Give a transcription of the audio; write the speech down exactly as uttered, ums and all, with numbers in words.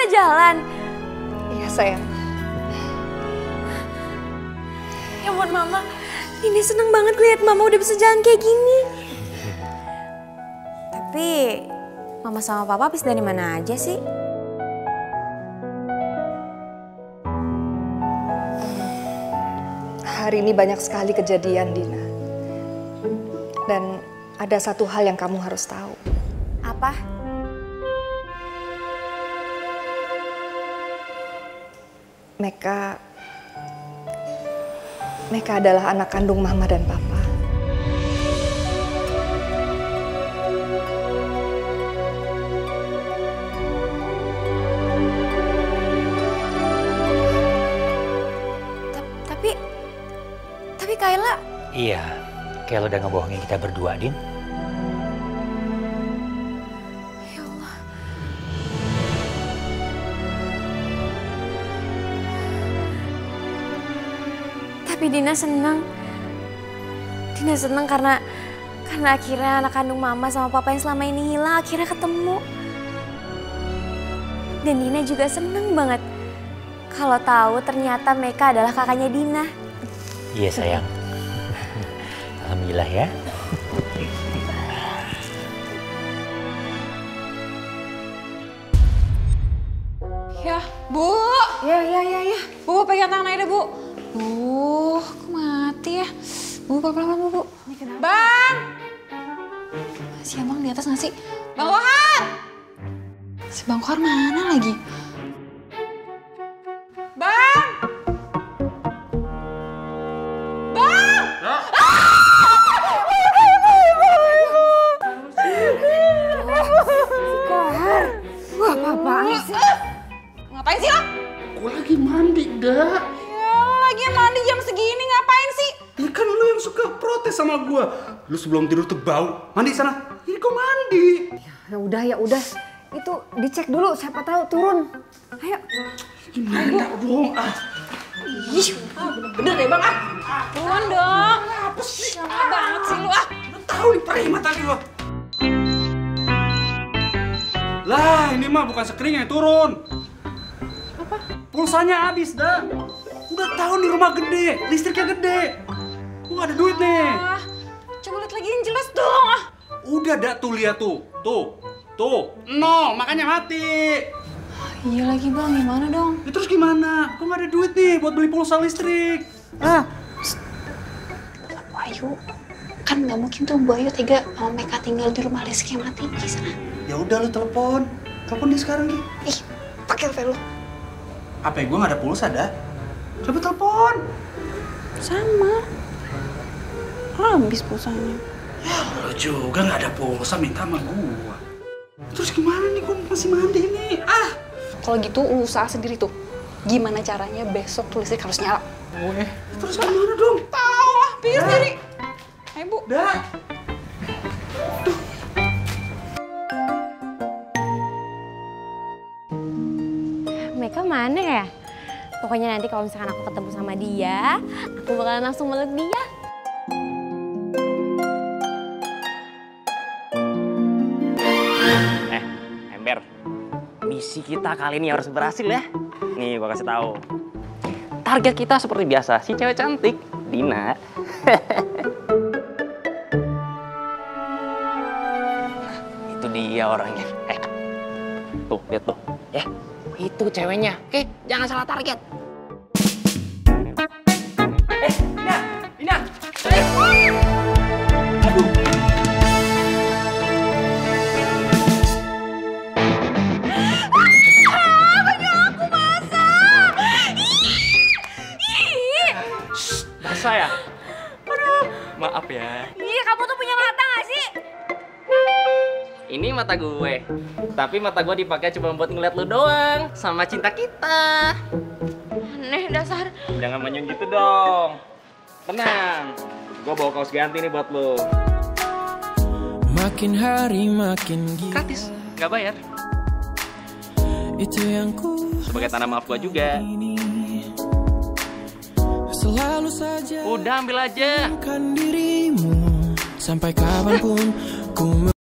bisa jalan? Iya, sayang. Ya ampun, Mama. Ini seneng banget lihat Mama udah bisa jalan kayak gini. Tapi Mama sama Papa habis dari mana aja sih? Hari ini banyak sekali kejadian, Dina. Dan ada satu hal yang kamu harus tahu. Apa? Mecca... Mecca adalah anak kandung Mama dan Papa. Tapi... Tapi Kayla... Iya, Kayla udah ngebohongin kita berdua, Din. Tapi Dina senang, Dina senang karena karena akhirnya anak kandung Mama sama Papa yang selama ini hilang akhirnya ketemu. Dan Dina juga senang banget kalau tahu ternyata Mecca adalah kakaknya Dina. Iya sayang, alhamdulillah ya. Ya Bu, ya ya ya ya, Bu pegang tangan Aida Bu. Uh, aku mati ya. Bu, pelan-pelan Bu, Bu. Bang! Si Abang di atas nggak sih? Bang Kohar! Si Bang Kohar mana lagi? Bang! Bang! Ah! Si Kohar! Wah, apa-apaan sih? Ngapain sih lo? Gue lagi mandi, dah. Lagian mandi jam segini ngapain sih? Ya kan lu yang suka protes sama gua. Lu sebelum tidur tuh bau. Mandi sana. Ini kok mandi? Ya udah ya udah. Itu dicek dulu siapa tahu turun. Ayo. Gimana dong ah? Ih, bener deh Bang ah. Turun dong. Apa sih? Lama banget sih lu ah. Lu tahu nih perihmat tadi lu. Lah, ini mah bukan sekering yang turun. Apa? Pulsanya habis dah. Udah tahu nih rumah gede, listriknya gede. Wah, ada duit nih. Ah, coba lihat lagi yang jelas dong. Ah. Udah dah tuh lihat tuh. Tuh. Tuh. Nol, makanya mati. Ah, iya lagi Bang, gimana dong? Ya, terus gimana? Kok nggak ada duit nih buat beli pulsa listrik? Ah. Bu Ayu, kan nggak mungkin tuh Bu Ayu tega sama Mecca tinggal di rumah listrik yang mati di sana. Ya udah lu telepon. Telepon dia sekarang, Ki. Ih, pakai H P lu. H P gua nggak ada pulsa dah. Coba telepon. Sama. Habis pulsanya. Ya lu juga nggak ada pulsa minta sama gua. Terus gimana nih gua masih mandi nih? Ah. Kalau gitu lu usaha sendiri tuh. Gimana caranya besok tuh listrik harus nyala. Oke. Terus gimana dong? Tahu ah, biar sendiri. Ayo Bu. Dah. Mecca mana ya? Pokoknya nanti kalau misalkan aku ketemu sama dia, aku bakalan langsung meluk dia. Eh, Ember, misi kita kali ini harus berhasil ya. Nih, gua kasih tahu. Target kita seperti biasa, si cewek cantik, Dina. Nah, itu dia orangnya. Eh, tuh, lihat tuh, ya. Itu ceweknya, oke? Jangan salah target. Eh, Ina! Ina! Eh. Aduh! Ah, punya aku basah! Ih! Shh, basah ya? Aduh! Maaf ya. Ih, kamu tuh punya mata nggak sih? Ini mata gue, tapi mata gue dipakai cuma buat ngeliat lu doang, sama cinta kita. Aneh dasar. Jangan menyun gitu dong. Tenang, gue bawa kaos ganti nih buat lu. Makin hari makin gila. Gratis, nggak bayar. Itu yang ku. Sebagai tanda maaf gue juga. Selalu saja. Udah ambil aja. Bukan dirimu sampai kapanpun ku.